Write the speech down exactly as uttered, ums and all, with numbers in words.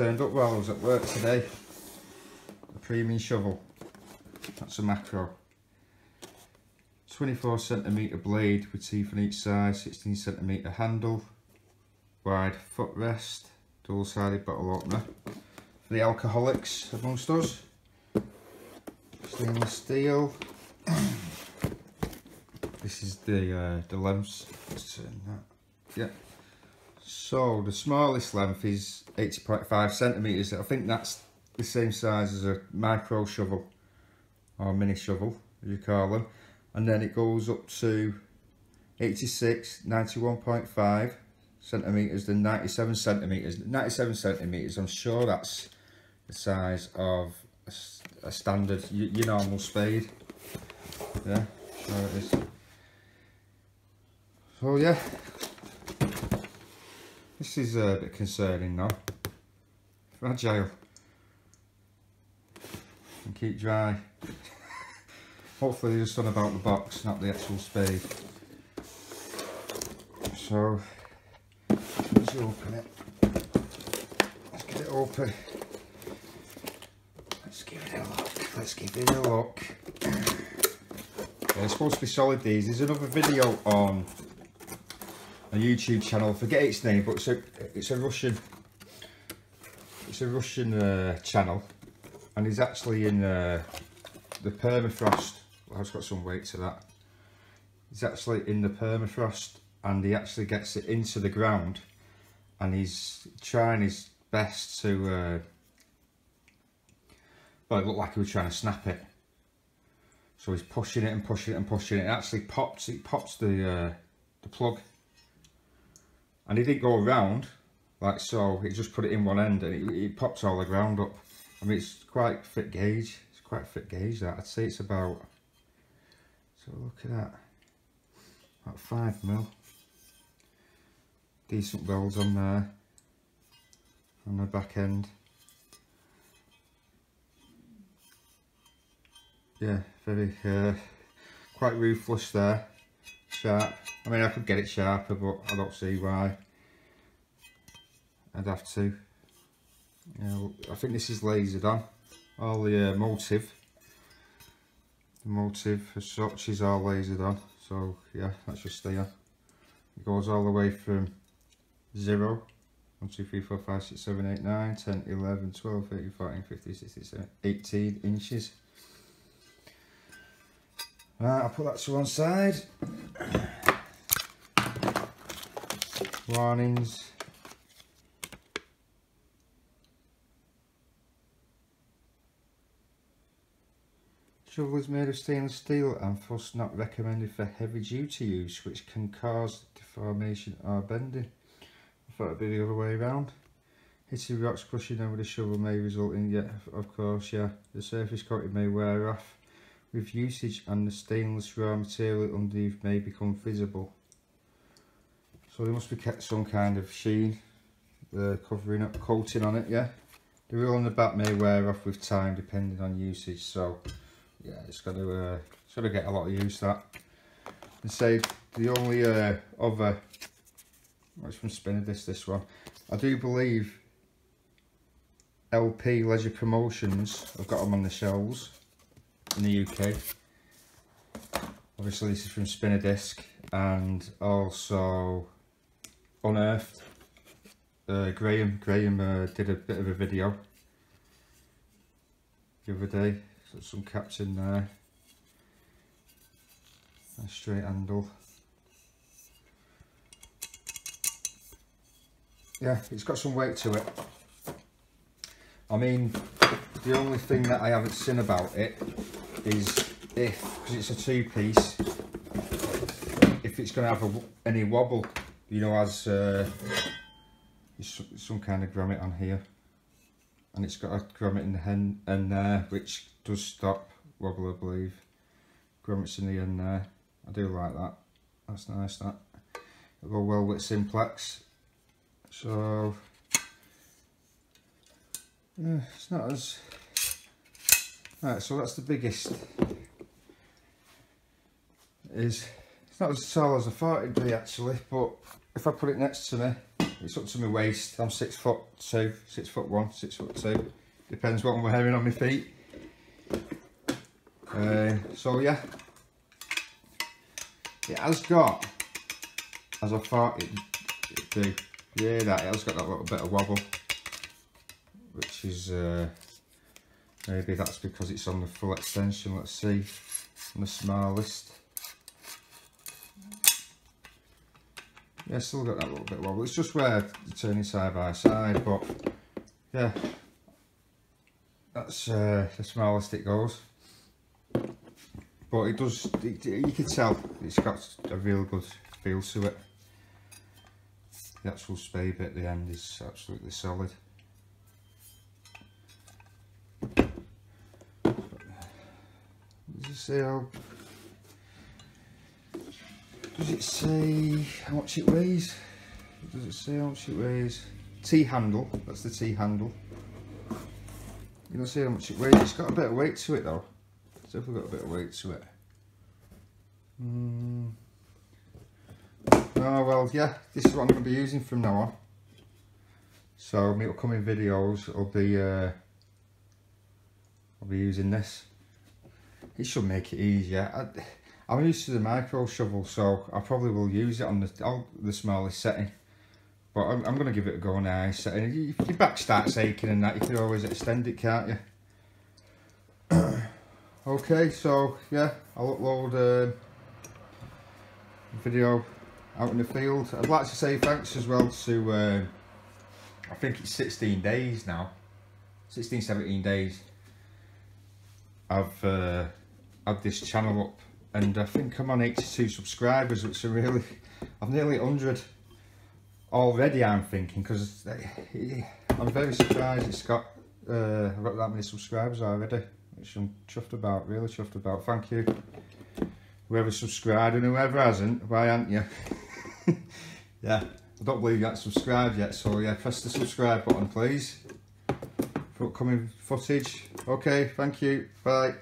turned up while I was at work today. The premium shovel. That's a macro. twenty-four centimetre blade with teeth on each side, sixteen centimetre handle, wide footrest, dual-sided bottle opener. For the alcoholics amongst us, stainless steel. This is the uh, the length. Let's turn that. Yep. So the smallest length is eighty point five centimetres. I think that's the same size as a micro shovel or mini shovel, as you call them. And then it goes up to eighty-six, ninety-one point five centimetres, then ninety-seven centimetres. ninety-seven centimetres, I'm sure that's the size of a, a standard, your normal spade. Yeah, sure it is. So yeah, this is a bit concerning now. Fragile. And keep dry. Hopefully they're just done about the box, not the actual spade. So, let's open it. Let's get it open. Let's give it a look. Let's give it a look. They're supposed to be solid, these. There's another video on a YouTube channel. I forget its name, but it's a, it's a Russian, it's a Russian uh, channel. And he's actually in uh, the permafrost. I've got some weight to that. He's actually in the permafrost, and he actually gets it into the ground, and he's trying his best to uh, well, it looked like he was trying to snap it, so he's pushing it and pushing it and pushing it. It actually pops, it pops the, uh, the plug, and he didn't go around like so, he just put it in one end and it, it pops all the ground up. I mean, it's quite thick gauge. Quite a thick gauge that. I'd say it's about, so look at that, about five mil. Decent welds on there, on the back end. Yeah, very, uh, quite ruthless there, sharp. I mean, I could get it sharper, but I don't see why I'd have to. You know, I think this is lasered on. All the uh, motive, the motive as such is all lasered on, so yeah, that's just there. It goes all the way from zero, one, two, three, four, five, six, seven, eight, nine, ten, eleven, twelve, thirteen, fourteen, fifteen, sixteen, seventeen, eighteen inches. Right, I'll put that to one side. Warnings. Shovel is made of stainless steel and thus not recommended for heavy duty use, which can cause deformation or bending. I thought it'd be the other way around. Hitting rocks, crushing them with a shovel may result in, yeah, of course, yeah, the surface coating may wear off with usage, and the stainless raw material underneath may become visible. So there must be kept some kind of sheen, the uh, covering up, coating on it, yeah. The wheel on the back may wear off with time depending on usage, so. Yeah, it's got to, uh, it's got to get a lot of use, that. And say the only uh, other, well, it's from Spin-A-Disc, this one. I do believe L P Leisure Promotions, I've got them on the shelves in the U K. Obviously this is from Spin-A-Disc, and also Unearthed. Uh, Graham, Graham uh, did a bit of a video the other day. Some caps in there, a straight handle. Yeah, it's got some weight to it. I mean, the only thing that I haven't seen about it is if, because it's a two-piece, if it's going to have a, any wobble, you know, as uh, some kind of grommet on here, and it's got a grommet in the hen end there, which does stop wobble, I believe. Grommets in the end there. I do like that. That's nice, that. It'll go well with simplex. So yeah, it's not as. Right, so that's the biggest. It is, it's not as tall as I thought it'd be actually, but if I put it next to me, It's up to my waist. I'm six foot two, six foot one, six foot two. Depends what I'm wearing on my feet. Uh, so yeah, it has got, as I thought it would do, yeah, that it has got that little bit of wobble, which is uh, maybe that's because it's on the full extension. Let's see, on the smallest. Yeah, still got that little bit of wobble. It's just where you're turning side by side, but yeah, that's uh, the smallest it goes. But it does, it, you can tell it's got a real good feel to it. The actual spade bit at the end is absolutely solid. Does it say how, does it say how much it weighs? Does it say how much it weighs? T-handle, that's the T-handle. You don't see how much it weighs. It's got a bit of weight to it though. It's definitely got a bit of weight to it. Mm. Oh well, yeah, this is what I'm going to be using from now on. So my upcoming videos, I'll be, uh, I'll be using this. It should make it easier. I, I'm used to the micro shovel, so I probably will use it on the on the smallest setting. But I'm, I'm going to give it a go on the high setting. If your back starts aching and that, you can always extend it, can't you? Okay, so yeah, I'll upload a video out in the field. I'd like to say thanks as well to, uh, I think it's sixteen days now, sixteen, seventeen days I've uh, had this channel up, and I think I'm on eighty-two subscribers, which are really, I'm nearly one hundred already, I'm thinking, because I'm very surprised it's got, uh, I've got that many subscribers already. Which I'm chuffed about, really chuffed about. Thank you, whoever subscribed, and whoever hasn't, why aren't you? Yeah, I don't believe you haven't subscribed yet, so yeah, press the subscribe button please for upcoming footage. Okay, thank you, bye.